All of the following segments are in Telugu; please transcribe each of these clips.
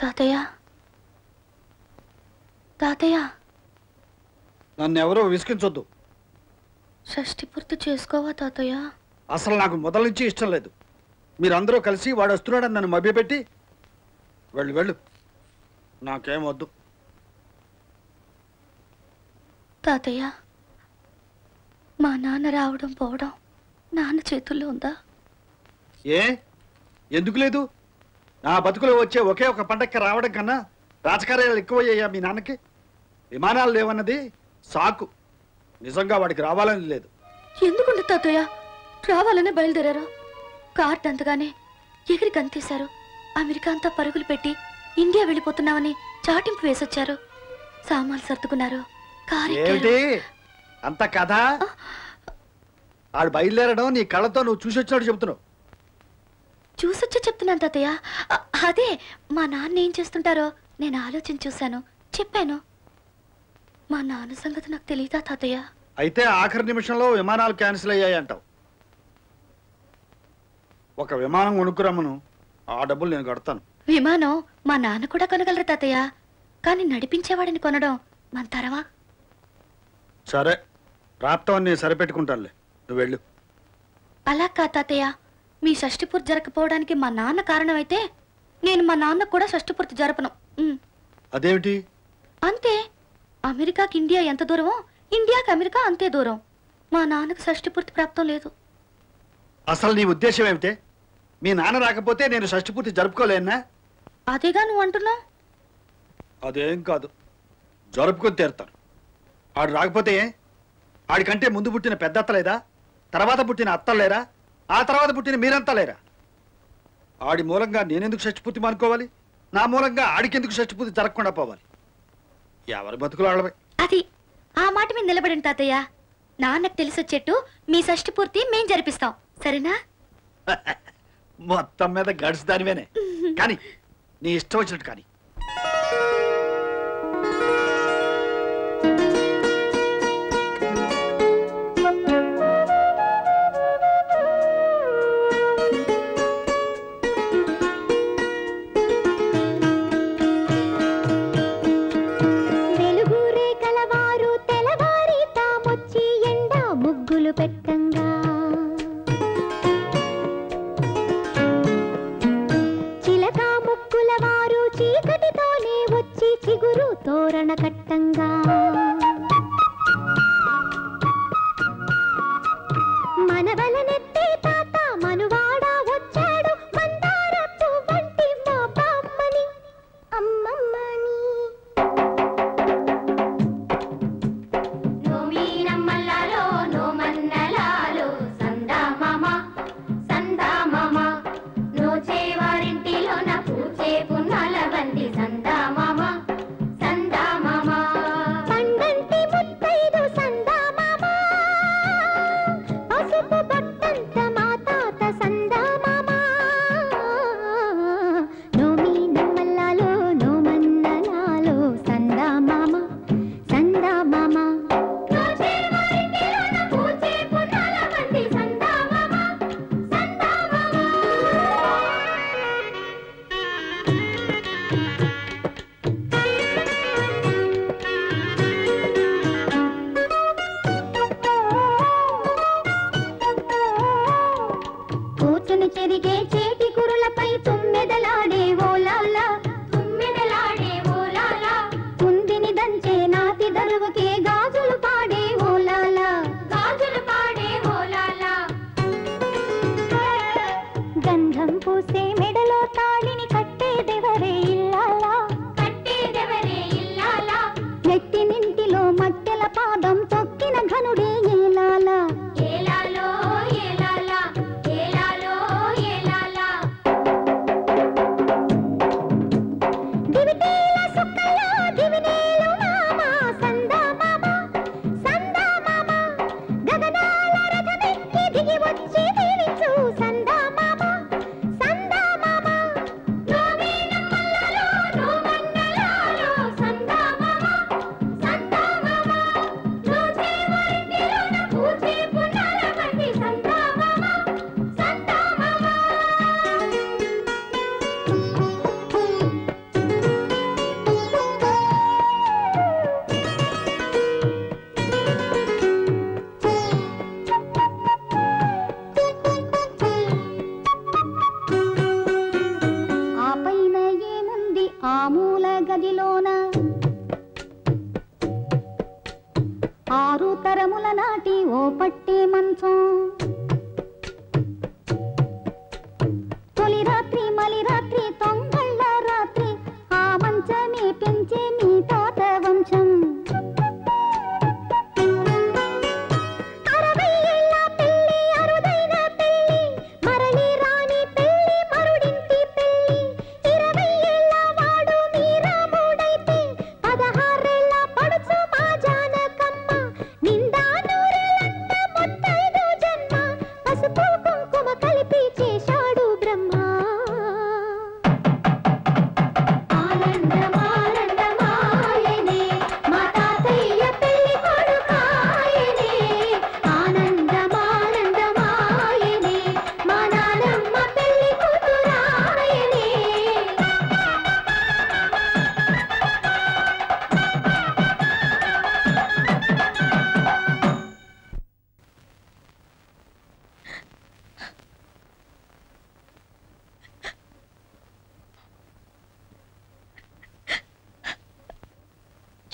తాతయ్య తాతయ్య నన్నెవరో విసికించొద్దు. షష్టి పూర్తి చేసుకోవా తాతయ్య. అసలు నాకు మొదల నుంచి ఇష్టం లేదు. మీరందరూ కలిసి వాడు వస్తున్నాడని నన్ను మభ్యపెట్టి వెళ్ళు వెళ్ళు. నాకేం వద్దు తాతయ్య. మా నాన్న రావడం పోవడం నాన్న చేతుల్లో ఉందా? ఏ ఎందుకు లేదు? నా బతుకులో వచ్చే ఒకే ఒక పండక్కి రావడం కన్నా రాజకార్యాలు ఎక్కువయ్యాయా మీ నాన్నకి? విమానాలు లేవన్నది సాకు. నిజంగా వాడికి రావాలని లేదు. ఎందుకుంటే తాతయ్య రావాలనే బయలుదేరారు. కార్ దంతగానే ఎగిరి గంతేశారు. అమెరికా అంతా పరుగులు పెట్టి ఇండియా వెళ్ళిపోతున్నామని చాటింపు వేసొచ్చారు. సామాన్లు సర్దుకున్నారు. అంత కథ. ఆడు బయలుదేరడం నీ కళ్ళతో నువ్వు చూసి వచ్చినట్టు చెప్తున్నావు. చూసొచ్చా చెప్తున్నాను తాతయ్య. అదే మా నాన్న ఏం చేస్తుంటారో నేను ఆలోచించి చూశాను, చెప్పాను. మా నాన్న సంగతి నాకు తెలియదా తాతయ్య? అయితే ఆఖరి నిమిషంలో విమానాలు క్యాన్సిల్ అయ్యాయి అంటావు. ఒక విమానం కొనుక్కురమ్మను, ఆ డబ్బులు నేను కడతాను. విమానం మా నాన్న కూడా కొనగలరు తాతయ్య, కానీ నడిపించేవాడిని కొనడం మన తరవా. సరే ప్రాప్తం నేను సరిపెట్టుకుంటానులే, నువ్వు వెళ్ళు. అలా కా తాతయ్య, మీ షష్టిపూర్తి జరగకపోవడానికి మా నాన్న కారణమైతే నేను మా నాన్న కూడా షష్టిపూర్తి జరపను. అదేమిటి? అంతే. అమెరికాకి ఇండియా ఎంత దూరమో ఇండియాకి అమెరికా అంతే దూరం. మా నాన్నకు షష్టిపూర్తి ప్రాప్తం లేదు. అసలు నీ ఉద్దేశం ఏమిటి? మీ నాన్న రాకపోతే నేను షష్టిపూర్తి జరుపుకోలేనా? అదేగా నువ్వు అంటున్నావు. అదేం కాదు, జరుపుకొని తీరుతాను. ఆడు రాకపోతే ఆడికంటే ముందు పుట్టిన పెద్ద అత్తలేదా? తర్వాత పుట్టిన అత్తలేరా? ఆ తర్వాత పుట్టిన మీరంతా లేరా? ఆడి మూలంగా నేనెందుకు షష్టిపూర్తి మానుకోవాలి? నా మూలంగా ఆడికెందుకు షష్టిపూర్తి జరగకుండా పోవాలి? ఎవరి బతుకులు ఆడవే. అది ఆ మాట మీద నిలబడండి తాతయ్య. నాన్నకు తెలిసొచ్చేట్టు మీ షష్టిపూర్తి మేం జరిపిస్తాం, సరేనా? మొత్తం మీద గడిచి దానివేనే, కానీ నీ ఇష్టం వచ్చినట్టు. కానీ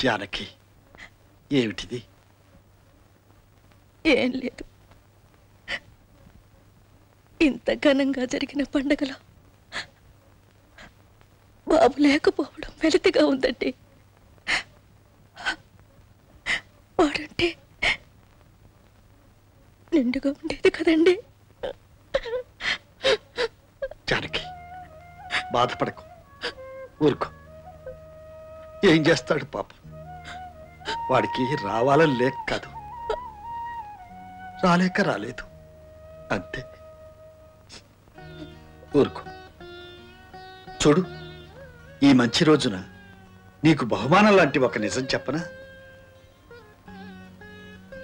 జానకి ఏమిటిది? ఏం లేదు. ఇంత ఘనంగా జరిగిన పండుగలో బాబు లేకపోవడం వెలితిగా ఉందండి. వాడంటే నిండుగా ఉండేది కదండి. జానకి బాధపడకు, ఊరుకో. ఏం చేస్తాడు పాపం, వాడికి రావాలని లేక కాదు, రాలేక రాలేదు అంతే. ఊరుకో. చూడు, ఈ మంచి రోజున నీకు బహుమానం లాంటి ఒక నిజం చెప్పనా?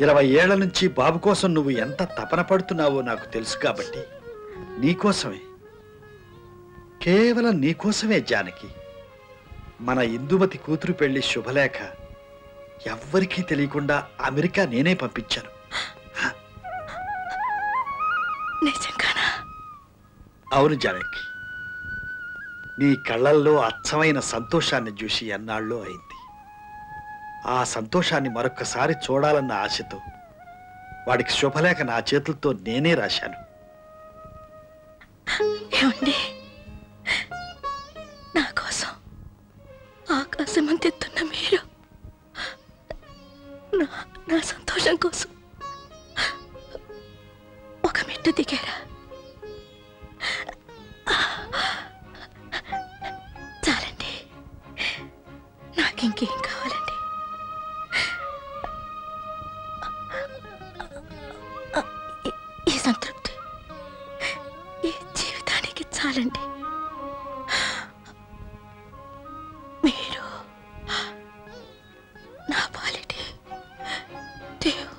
20 ఏళ్ల నుంచి బాబు కోసం నువ్వు ఎంత తపన పడుతున్నావో నాకు తెలుసు. కాబట్టి నీకోసమే, కేవలం నీకోసమే జానకి, మన ఇందుమతి కూతురు పెళ్లి శుభలేఖ ఎవ్వరికీ తెలియకుండా అమెరికా నేనే పంపించాను. అవును జానకి, నీ కళ్ళల్లో అచ్చమైన సంతోషాన్ని చూసి ఎన్నాళ్ళో అయింది. ఆ సంతోషాన్ని మరొక్కసారి చూడాలన్న ఆశతో వాడికి శుభలేఖ నా చేతులతో నేనే రాశాను. నా కోసం ఆకాశమంతెత్తున్న మీరు నా సంతోషం కోసం ఒక మెట్టు దిగారా. చాలండి, నాకింకేం కావాలండి. ఈ సంతృప్తి ఈ జీవితానికి చాలండి. మీరు నా పాలిటి దేవు.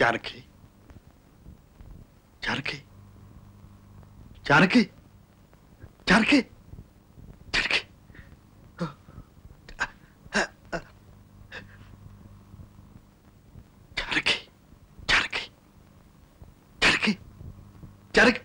జానకి, జానకి, జానకి, జానకి, జానకి, జానకి, జానకి, జానకి, జానకి.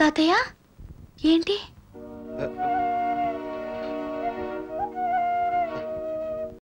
తాతయ్య ఏంటి